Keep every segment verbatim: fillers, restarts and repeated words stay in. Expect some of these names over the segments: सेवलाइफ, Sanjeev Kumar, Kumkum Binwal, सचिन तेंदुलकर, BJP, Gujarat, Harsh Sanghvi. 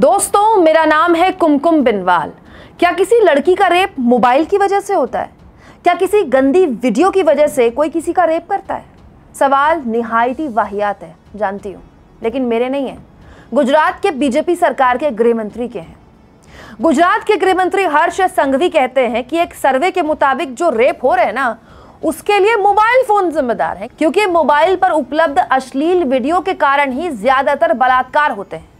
दोस्तों, मेरा नाम है कुमकुम बिनवाल। क्या किसी लड़की का रेप मोबाइल की वजह से होता है? क्या किसी गंदी वीडियो की वजह से कोई किसी का रेप करता है? सवाल निहायत ही वाहियात है, जानती हूँ, लेकिन मेरे नहीं है, गुजरात के बीजेपी सरकार के गृह मंत्री के हैं। गुजरात के गृह मंत्री हर्ष संघवी कहते हैं कि एक सर्वे के मुताबिक जो रेप हो रहे हैं ना, उसके लिए मोबाइल फोन जिम्मेदार है, क्योंकि मोबाइल पर उपलब्ध अश्लील वीडियो के कारण ही ज्यादातर बलात्कार होते हैं।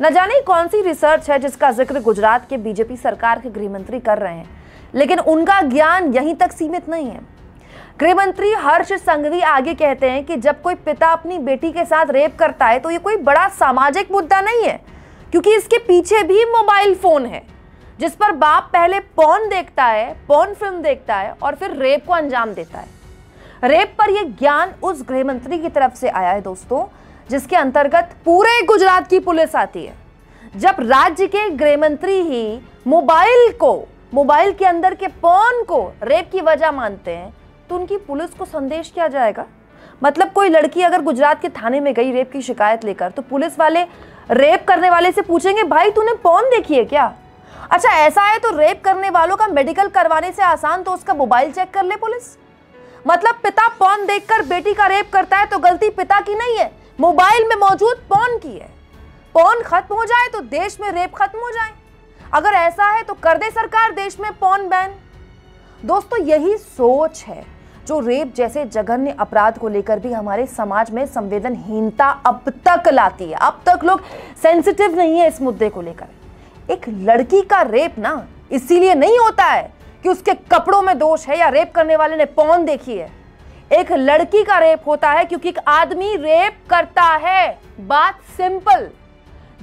न जाने कौन सी रिसर्च है जिसका जिक्र गुजरात के बीजेपी सरकार के गृह मंत्री कर रहे हैं, लेकिन उनका ज्ञान यहीं तक सीमित नहीं है। गृह मंत्री हर्ष संघवी आगे कहते हैं कि जब कोई पिता अपनी बेटी के साथ रेप करता है तो ये कोई बड़ा सामाजिक मुद्दा नहीं है, क्योंकि इसके पीछे भी मोबाइल फोन है, जिस पर बाप पहले पॉर्न देखता है, पॉर्न फिल्म देखता है और फिर रेप को अंजाम देता है। रेप पर यह ज्ञान उस गृह मंत्री की तरफ से आया है दोस्तों, जिसके अंतर्गत पूरे गुजरात की पुलिस आती है। जब राज्य के गृह मंत्री ही मोबाइल को, मोबाइल के अंदर के पॉर्न को रेप की वजह मानते हैं, तो उनकी पुलिस को संदेश क्या जाएगा? मतलब कोई लड़की अगर गुजरात के थाने में गई रेप की शिकायत लेकर, तो पुलिस वाले रेप करने वाले से पूछेंगे, भाई तूने पॉर्न देखी है क्या? अच्छा ऐसा है तो रेप करने वालों का मेडिकल करवाने से आसान तो उसका मोबाइल चेक कर ले पुलिस। मतलब पिता पॉर्न देखकर बेटी का रेप करता है तो गलती पिता की नहीं है, मोबाइल में मौजूद पॉर्न की है। पॉर्न खत्म हो जाए तो देश में रेप खत्म हो जाए। अगर ऐसा है तो कर दे सरकार देश में पॉर्न बैन। दोस्तों, यही सोच है जो रेप जैसे जघन्य अपराध को लेकर भी हमारे समाज में संवेदनहीनता अब तक लाती है। अब तक लोग सेंसिटिव नहीं है इस मुद्दे को लेकर। एक लड़की का रेप ना इसीलिए नहीं होता है कि उसके कपड़ों में दोष है या रेप करने वाले ने पॉर्न देखी है। एक लड़की का रेप होता है क्योंकि एक आदमी रेप करता है। बात सिंपल।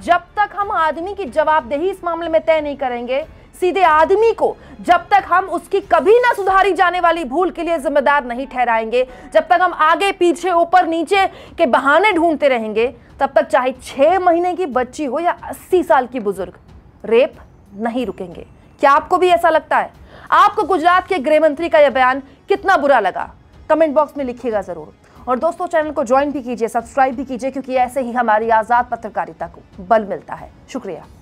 जब तक हम आदमी की जवाबदेही इस मामले में तय नहीं करेंगे, सीधे आदमी को, जब तक हम उसकी कभी ना सुधारी जाने वाली भूल के लिए जिम्मेदार नहीं ठहराएंगे, जब तक हम आगे पीछे ऊपर नीचे के बहाने ढूंढते रहेंगे, तब तक चाहे छह महीने की बच्ची हो या अस्सी साल की बुजुर्ग, रेप नहीं रुकेंगे। क्या आपको भी ऐसा लगता है? आपको गुजरात के गृह मंत्री का यह बयान कितना बुरा लगा, कमेंट बॉक्स में लिखिएगा जरूर। और दोस्तों, चैनल को ज्वाइन भी कीजिए, सब्सक्राइब भी कीजिए, क्योंकि ऐसे ही हमारी आजाद पत्रकारिता को बल मिलता है। शुक्रिया।